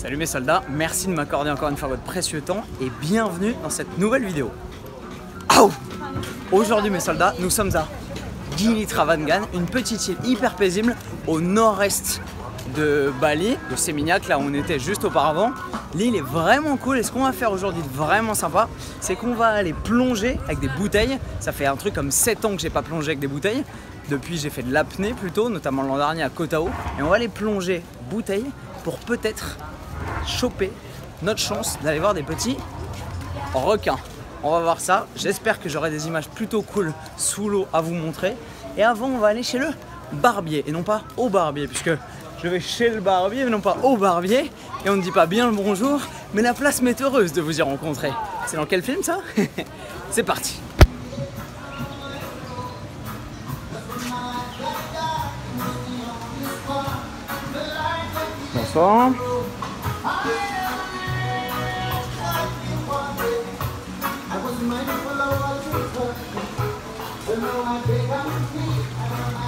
Salut mes soldats, merci de m'accorder encore une fois votre précieux temps et bienvenue dans cette nouvelle vidéo. Oh, aujourd'hui mes soldats, nous sommes à Gili Trawangan, une petite île hyper paisible au nord-est de Bali, de Seminyak, là où on était juste auparavant. L'île est vraiment cool et ce qu'on va faire aujourd'hui de vraiment sympa, c'est qu'on va aller plonger avec des bouteilles. Ça fait un truc comme 7 ans que j'ai pas plongé avec des bouteilles. Depuis j'ai fait de l'apnée plutôt, notamment l'an dernier à Koh Tao. Et on va aller plonger bouteilles pour peut-être choper notre chance d'aller voir des petits requins. On va voir ça, j'espère que j'aurai des images plutôt cool sous l'eau à vous montrer. Et avant on va aller chez le barbier et non pas au barbier, puisque je vais chez le barbier mais non pas au barbier. Et on ne dit pas bien le bonjour, mais la place m'est heureuse de vous y rencontrer. C'est dans quel film ça? C'est parti. Bonsoir.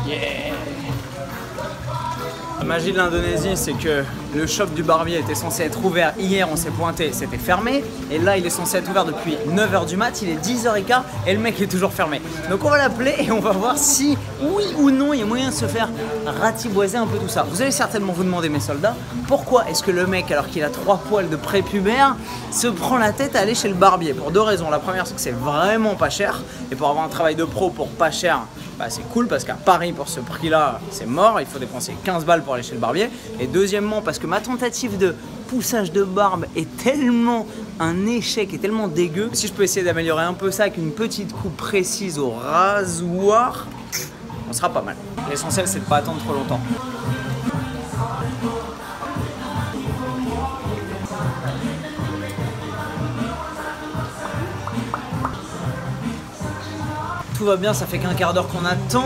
Yeah. La magie de l'Indonésie, c'est que le shop du barbier était censé être ouvert hier, on s'est pointé, c'était fermé. Et là, il est censé être ouvert depuis 9 h du mat, il est 10 h15 et le mec est toujours fermé. Donc on va l'appeler et on va voir si, oui ou non, il y a moyen de se faire ratiboiser un peu tout ça. Vous allez certainement vous demander, mes soldats, pourquoi est-ce que le mec, alors qu'il a 3 poils de prépubère, se prend la tête à aller chez le barbier? Pour 2 raisons. La première, c'est que c'est vraiment pas cher. Et pour avoir un travail de pro pour pas cher, bah, c'est cool parce qu'à Paris, pour ce prix-là, c'est mort. Il faut dépenser 15 balles pour aller chez le barbier. Et deuxièmement, parce que ma tentative de poussage de barbe est tellement un échec, est tellement dégueu. Si je peux essayer d'améliorer un peu ça avec une petite coupe précise au rasoir, on sera pas mal. L'essentiel, c'est de pas attendre trop longtemps. Tout va bien, ça fait qu'un quart d'heure qu'on attend.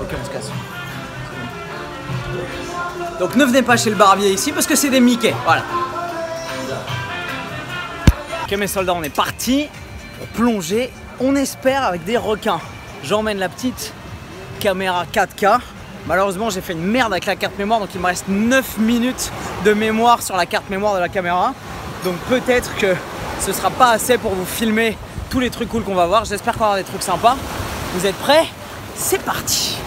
Ok, on se casse. Donc ne venez pas chez le barbier ici parce que c'est des Mickey, voilà. Ok mes soldats, on est parti pour plonger, on espère avec des requins. J'emmène la petite caméra 4K. Malheureusement j'ai fait une merde avec la carte mémoire, donc il me reste 9 minutes de mémoire sur la carte mémoire de la caméra. Donc peut-être que ce sera pas assez pour vous filmer tous les trucs cool qu'on va voir. J'espère qu'on va avoir des trucs sympas. Vous êtes prêts? C'est parti.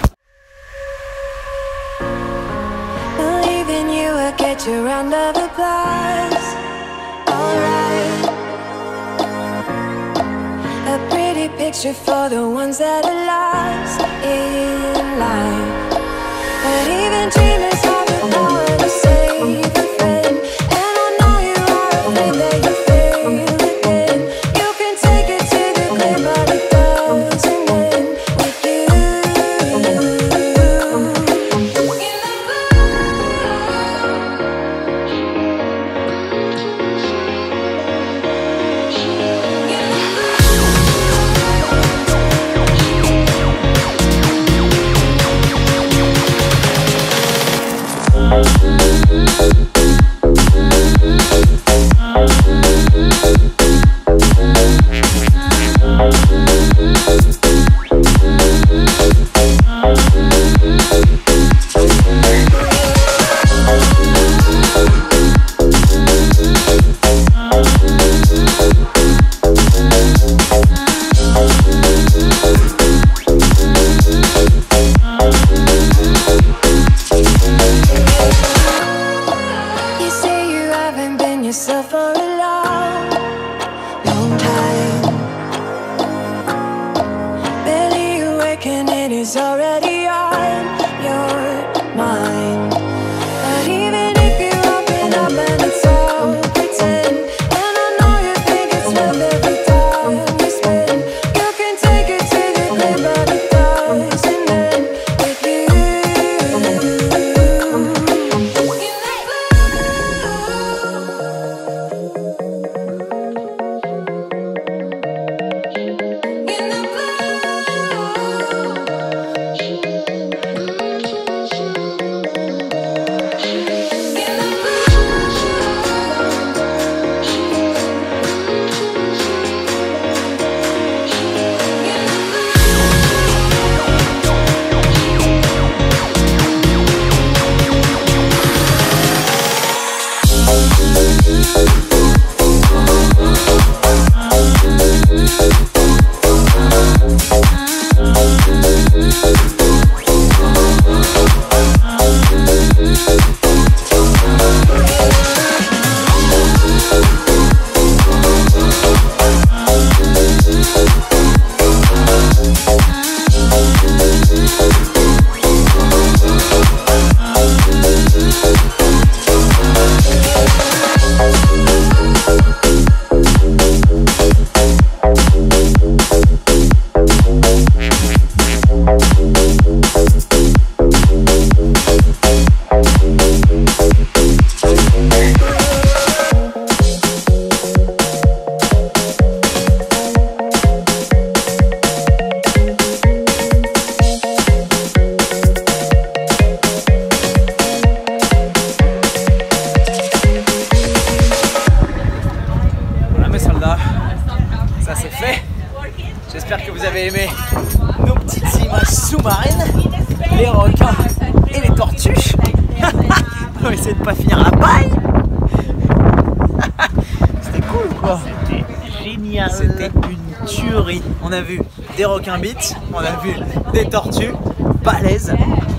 les requins et les tortues. On va essayer de ne pas finir à Bali. C'était cool quoi. C'était génial. C'était une tuerie. On a vu des requins bites, on a vu des tortues, balèzes.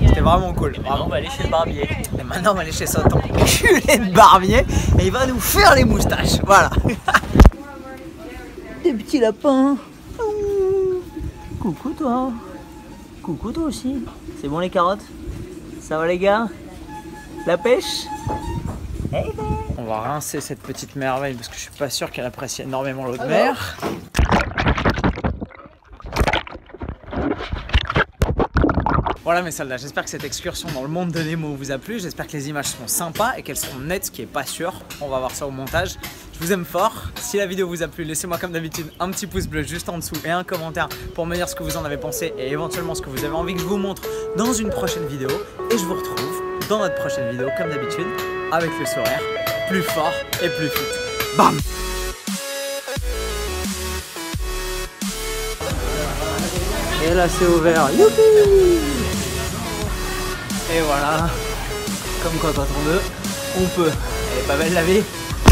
C'était vraiment cool. Et maintenant on va aller chez le barbier. Et maintenant on va aller chez Satan. Culé de barbier et il va nous faire les moustaches. Voilà. Des petits lapins. Coucou toi. Coucou toi aussi. C'est bon les carottes? Ça va les gars? La pêche? On va rincer cette petite merveille parce que je suis pas sûr qu'elle apprécie énormément l'eau de mer. Voilà mes soldats, j'espère que cette excursion dans le monde de Némo vous a plu. J'espère que les images sont sympas et qu'elles sont nettes, ce qui est pas sûr. On va voir ça au montage. Je vous aime fort. Si la vidéo vous a plu, laissez-moi comme d'habitude un petit pouce bleu juste en dessous et un commentaire pour me dire ce que vous en avez pensé et éventuellement ce que vous avez envie que je vous montre dans une prochaine vidéo. Et je vous retrouve dans notre prochaine vidéo comme d'habitude avec le sourire plus fort et plus vite. Bam! Et là c'est ouvert. Youpi! Et voilà, comme quand on tourne, on peut. Elle est pas belle la vie.